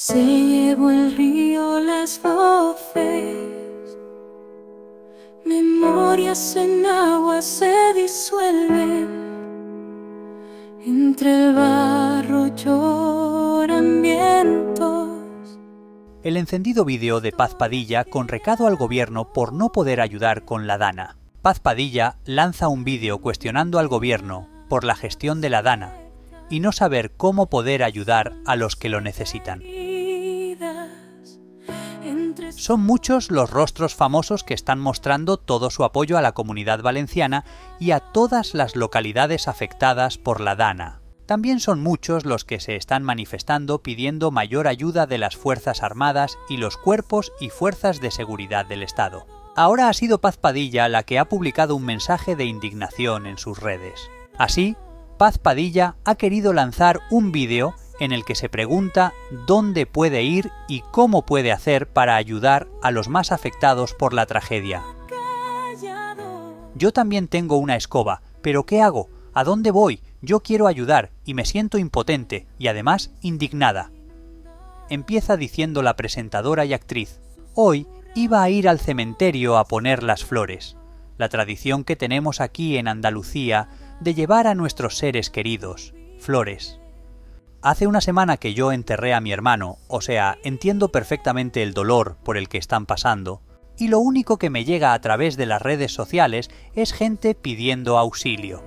Se llevó el río las voces, memorias en agua se disuelven, entre el barro lloran vientos. El encendido vídeo de Paz Padilla con recado al gobierno por no poder ayudar con la DANA. Paz Padilla lanza un vídeo cuestionando al gobierno por la gestión de la DANA y no saber cómo poder ayudar a los que lo necesitan. Son muchos los rostros famosos que están mostrando todo su apoyo a la comunidad valenciana y a todas las localidades afectadas por la DANA. También son muchos los que se están manifestando pidiendo mayor ayuda de las Fuerzas Armadas y los cuerpos y fuerzas de seguridad del Estado. Ahora ha sido Paz Padilla la que ha publicado un mensaje de indignación en sus redes. Así, Paz Padilla ha querido lanzar un vídeo en el que se pregunta dónde puede ir y cómo puede hacer para ayudar a los más afectados por la tragedia. Yo también tengo una escoba, pero ¿qué hago? ¿A dónde voy? Yo quiero ayudar y me siento impotente y además indignada. Empieza diciendo la presentadora y actriz. Hoy iba a ir al cementerio a poner las flores, la tradición que tenemos aquí en Andalucía de llevar a nuestros seres queridos flores. Hace una semana que yo enterré a mi hermano, o sea, entiendo perfectamente el dolor por el que están pasando, y lo único que me llega a través de las redes sociales es gente pidiendo auxilio.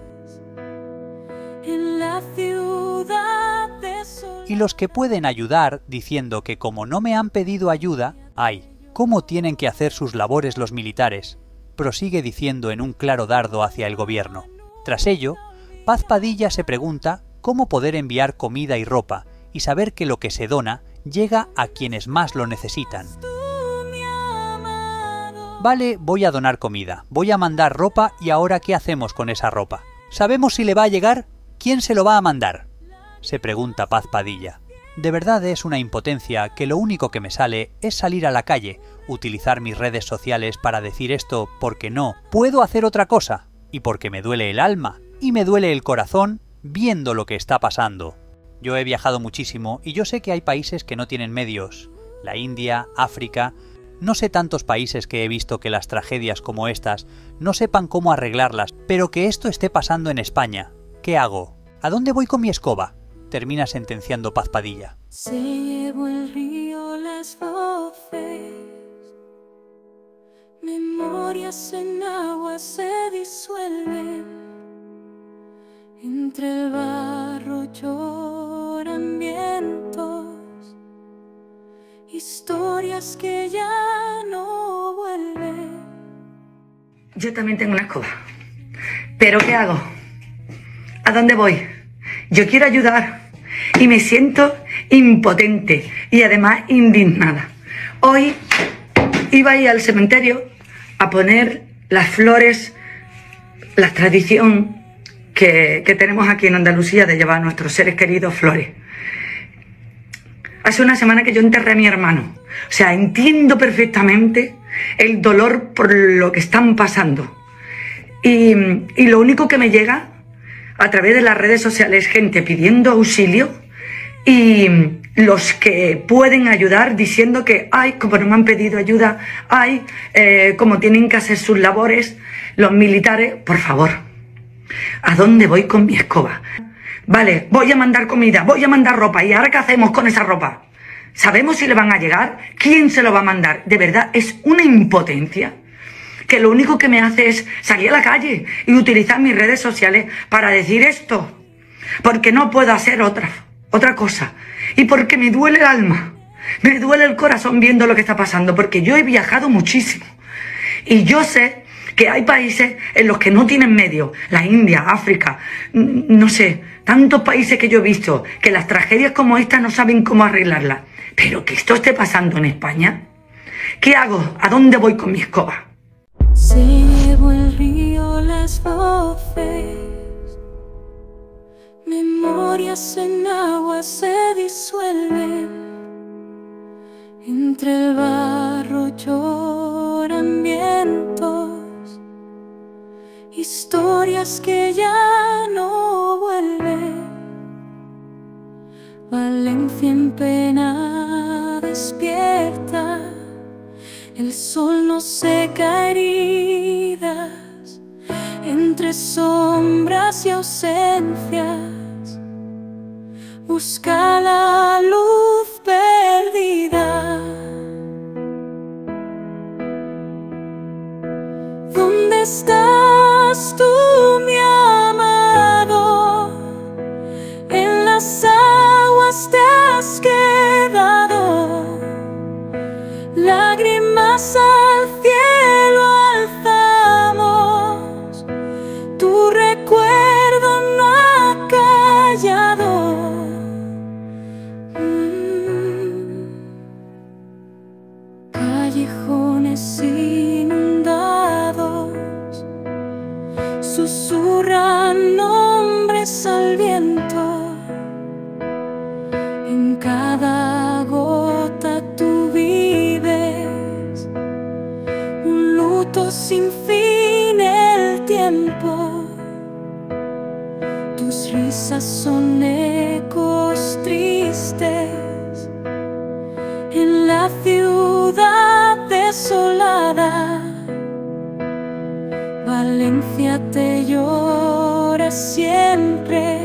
Y los que pueden ayudar diciendo que como no me han pedido ayuda, ay, ¿cómo tienen que hacer sus labores los militares? Prosigue diciendo en un claro dardo hacia el gobierno. Tras ello, Paz Padilla se pregunta cómo poder enviar comida y ropa y saber que lo que se dona llega a quienes más lo necesitan. Vale, voy a donar comida, voy a mandar ropa y ahora ¿qué hacemos con esa ropa? ¿Sabemos si le va a llegar? ¿Quién se lo va a mandar? Se pregunta Paz Padilla. De verdad es una impotencia que lo único que me sale es salir a la calle, utilizar mis redes sociales para decir esto porque no puedo hacer otra cosa y porque me duele el alma y me duele el corazón viendo lo que está pasando. Yo he viajado muchísimo y yo sé que hay países que no tienen medios. La India, África. No sé tantos países que he visto que las tragedias como estas no sepan cómo arreglarlas, pero que esto esté pasando en España. ¿Qué hago? ¿A dónde voy con mi escoba? Termina sentenciando Paz Padilla. Se llevó el río las voces, memorias en agua se disuelven, entre el barro lloran vientos, historias que ya no vuelven. Yo también tengo una escoba, pero ¿qué hago? ¿A dónde voy? Yo quiero ayudar y me siento impotente y además indignada. Hoy iba a ir al cementerio a poner las flores, la tradición que tenemos aquí en Andalucía de llevar a nuestros seres queridos flores. Hace una semana que yo enterré a mi hermano. O sea, entiendo perfectamente el dolor por lo que están pasando. Y lo único que me llega a través de las redes sociales es gente pidiendo auxilio y los que pueden ayudar diciendo que, ay, como no me han pedido ayuda, ay, como tienen que hacer sus labores los militares, por favor. ¿A dónde voy con mi escoba? Vale, voy a mandar comida, voy a mandar ropa. ¿Y ahora qué hacemos con esa ropa? ¿Sabemos si le van a llegar? ¿Quién se lo va a mandar? De verdad, es una impotencia que lo único que me hace es salir a la calle y utilizar mis redes sociales para decir esto. Porque no puedo hacer otra cosa. Y porque me duele el alma, me duele el corazón viendo lo que está pasando. Porque yo he viajado muchísimo y yo sé que hay países en los que no tienen medios, la India, África, no sé, tantos países que yo he visto, que las tragedias como esta no saben cómo arreglarlas. Pero que esto esté pasando en España, ¿qué hago? ¿A dónde voy con mi escoba? Se llevó el río las voces, memorias en agua se disuelven, entre el barro lloran vientos, historias que ya no vuelven, Valencia en pena. El sol no seca heridas entre sombras y ausencias. Busca la luz perdida. ¿Dónde estás tú, mi amado? En las aguas te has quedado. Lágrimas al cielo alzamos, tu recuerdo no ha callado. Callejones inundados susurran nombres al viento. En cada gota tu vida sin fin el tiempo. Tus risas son ecos tristes en la ciudad desolada. Valencia te llora siempre,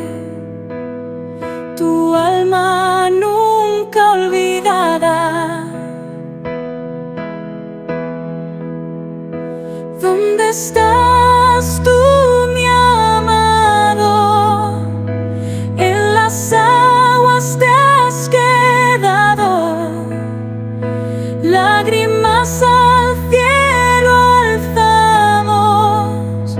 tu alma nunca olvidada. ¿Dónde estás tú, mi amado? En las aguas te has quedado. Lágrimas al cielo alzamos,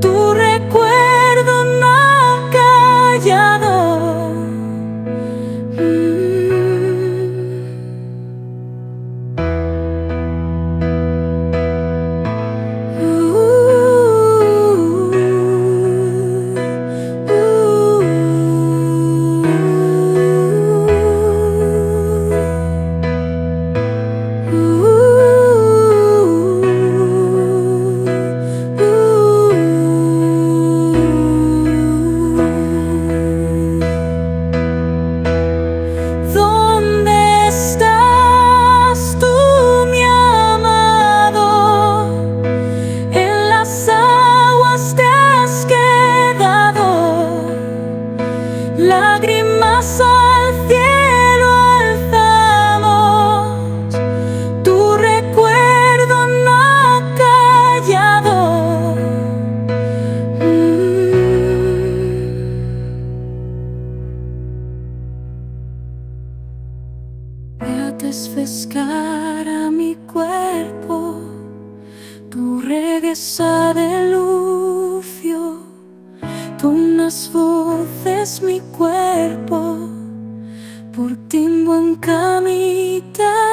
tu recuerdo no ha callado. Lágrimas al cielo alzamos, tu recuerdo no ha callado. Dejas refrescar a mi cuerpo tu regueza de lucio. Unas voces mi cuerpo por ti en buen camino.